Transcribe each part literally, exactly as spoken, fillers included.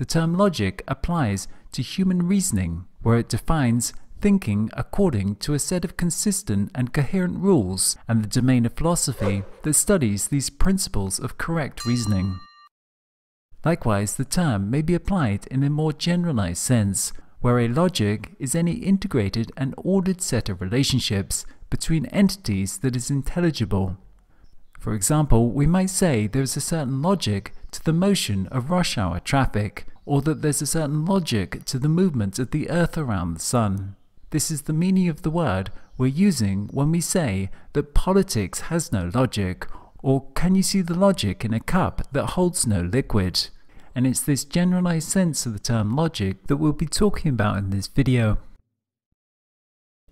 the term logic applies to human reasoning, where it defines thinking according to a set of consistent and coherent rules, and the domain of philosophy that studies these principles of correct reasoning. Likewise, the term may be applied in a more generalized sense, where a logic is any integrated and ordered set of relationships between entities that is intelligible. For example, we might say there is a certain logic to the motion of rush hour traffic, or that there's a certain logic to the movement of the Earth around the Sun. This is the meaning of the word we're using when we say that politics has no logic, or can you see the logic in a cup that holds no liquid? And it's this generalized sense of the term logic that we'll be talking about in this video.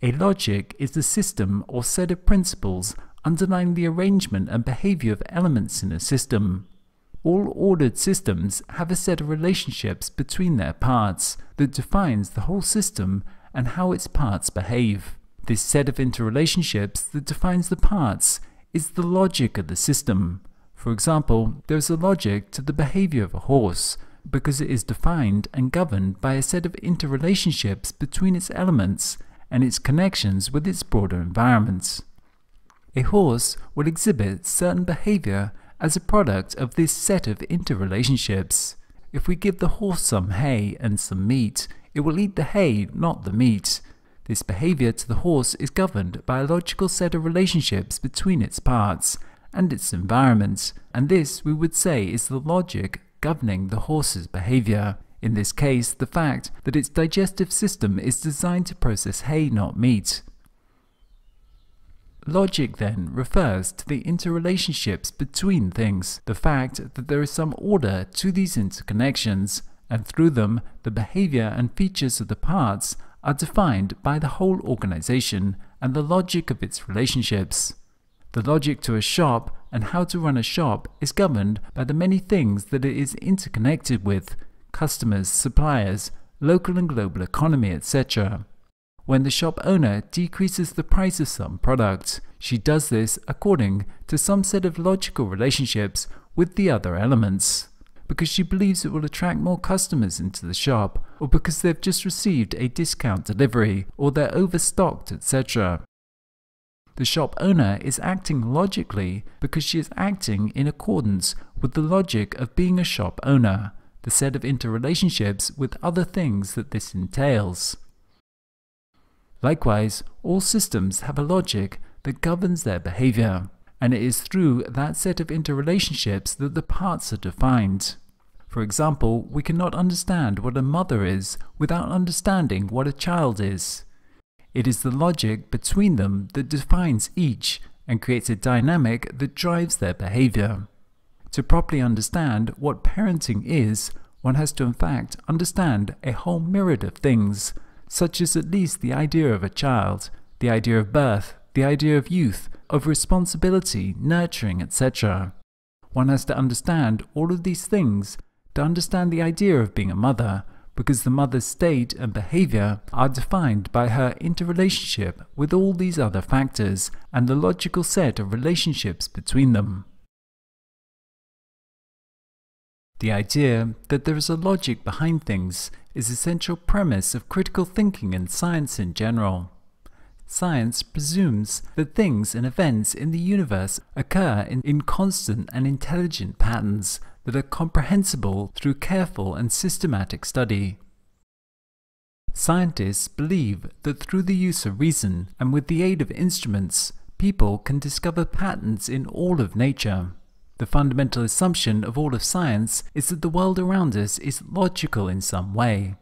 A logic is the system or set of principles underlying the arrangement and behavior of elements in a system. All ordered systems have a set of relationships between their parts that defines the whole system and how its parts behave. This set of interrelationships that defines the parts is the logic of the system. For example, there is a logic to the behavior of a horse because it is defined and governed by a set of interrelationships between its elements and its connections with its broader environment. A horse will exhibit certain behavior as a product of this set of interrelationships. If we give the horse some hay and some meat, it will eat the hay, not the meat. This behavior to the horse is governed by a logical set of relationships between its parts and its environment, and this we would say is the logic governing the horse's behavior. In this case, the fact that its digestive system is designed to process hay, not meat. Logic then refers to the interrelationships between things, the fact that there is some order to these interconnections, and through them the behavior and features of the parts are defined by the whole organization and the logic of its relationships. The logic to a shop and how to run a shop is governed by the many things that it is interconnected with: customers, suppliers, local and global economy, et cetera. When the shop owner decreases the price of some product, she does this according to some set of logical relationships with the other elements, because she believes it will attract more customers into the shop, or because they've just received a discount delivery, or they're overstocked, et cetera. The shop owner is acting logically because she is acting in accordance with the logic of being a shop owner, the set of interrelationships with other things that this entails. Likewise, all systems have a logic that governs their behavior, and it is through that set of interrelationships that the parts are defined. For example, we cannot understand what a mother is without understanding what a child is. It is the logic between them that defines each and creates a dynamic that drives their behavior. To properly understand what parenting is, one has to in fact understand a whole myriad of things, such as at least the idea of a child, the idea of birth, the idea of youth, of responsibility, nurturing, et cetera. One has to understand all of these things to understand the idea of being a mother, because the mother's state and behavior are defined by her interrelationship with all these other factors and the logical set of relationships between them. The idea that there is a logic behind things is an essential premise of critical thinking and science in general. Science presumes that things and events in the universe occur in, in constant and intelligent patterns that are comprehensible through careful and systematic study. Scientists believe that through the use of reason and with the aid of instruments, people can discover patterns in all of nature. The fundamental assumption of all of science is that the world around us is logical in some way.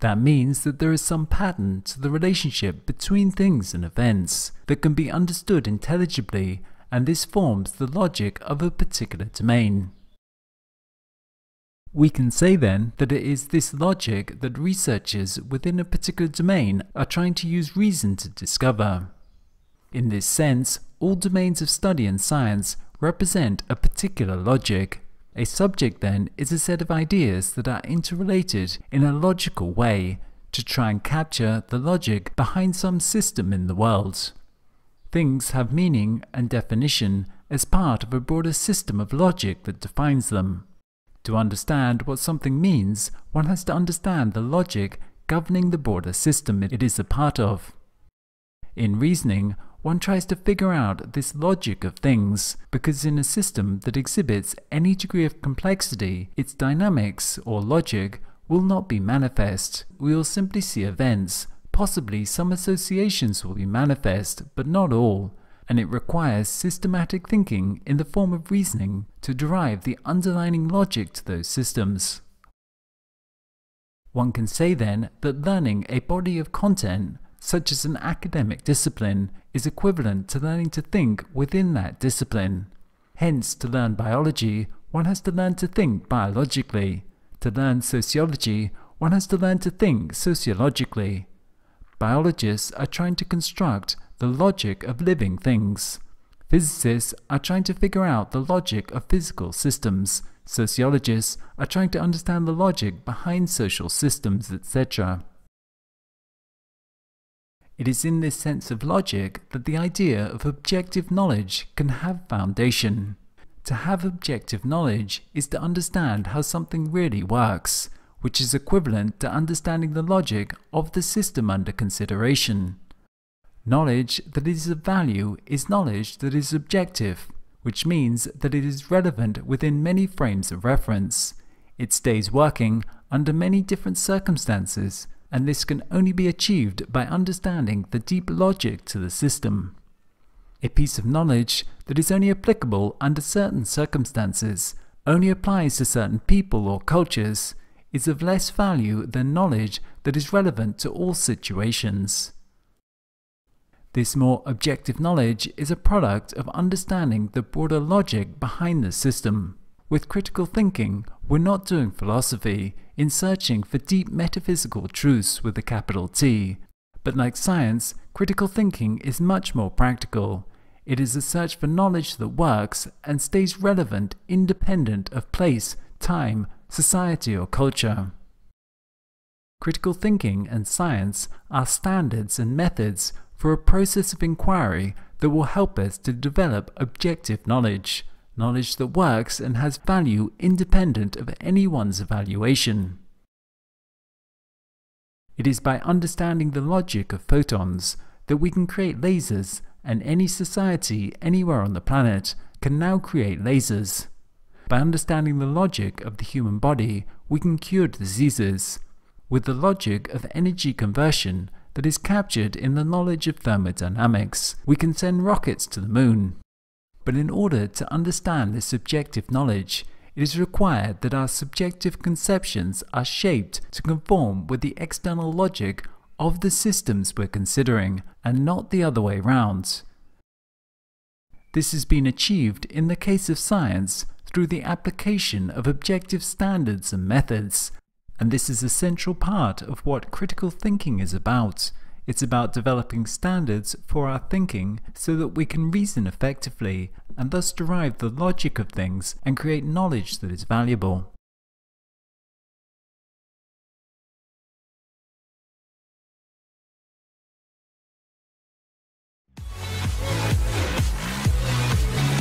That means that there is some pattern to the relationship between things and events that can be understood intelligibly, and this forms the logic of a particular domain. We can say then that it is this logic that researchers within a particular domain are trying to use reason to discover. In this sense, all domains of study in science represent a particular logic. A subject then is a set of ideas that are interrelated in a logical way to try and capture the logic behind some system in the world. Things have meaning and definition as part of a broader system of logic that defines them. To understand what something means, one has to understand the logic governing the broader system it is a part of. In reasoning, one tries to figure out this logic of things, because in a system that exhibits any degree of complexity, its dynamics, or logic, will not be manifest. We will simply see events. Possibly some associations will be manifest, but not all, and it requires systematic thinking in the form of reasoning to derive the underlying logic to those systems. One can say then that learning a body of content, such as an academic discipline, is equivalent to learning to think within that discipline. Hence, to learn biology, one has to learn to think biologically. To learn sociology, one has to learn to think sociologically. Biologists are trying to construct the logic of living things. Physicists are trying to figure out the logic of physical systems. Sociologists are trying to understand the logic behind social systems, et cetera. It is in this sense of logic that the idea of objective knowledge can have foundation. To have objective knowledge is to understand how something really works, which is equivalent to understanding the logic of the system under consideration. Knowledge that is of value is knowledge that is objective, which means that it is relevant within many frames of reference. It stays working under many different circumstances, and this can only be achieved by understanding the deep logic to the system. A piece of knowledge that is only applicable under certain circumstances, only applies to certain people or cultures, is of less value than knowledge that is relevant to all situations. This more objective knowledge is a product of understanding the broader logic behind the system. With critical thinking, we're not doing philosophy in searching for deep metaphysical truths with a capital T. But like science, critical thinking is much more practical. It is a search for knowledge that works and stays relevant independent of place, time, society or culture. Critical thinking and science are standards and methods for a process of inquiry that will help us to develop objective knowledge. Knowledge that works and has value independent of anyone's evaluation. It is by understanding the logic of photons that we can create lasers, and any society anywhere on the planet can now create lasers. By understanding the logic of the human body, we can cure diseases with the logic of energy conversion that is captured in the knowledge of thermodynamics. We can send rockets to the moon. But in order to understand this subjective knowledge, it is required that our subjective conceptions are shaped to conform with the external logic of the systems we're considering, and not the other way round. This has been achieved in the case of science through the application of objective standards and methods, and this is a central part of what critical thinking is about. It's about developing standards for our thinking so that we can reason effectively and thus derive the logic of things and create knowledge that is valuable.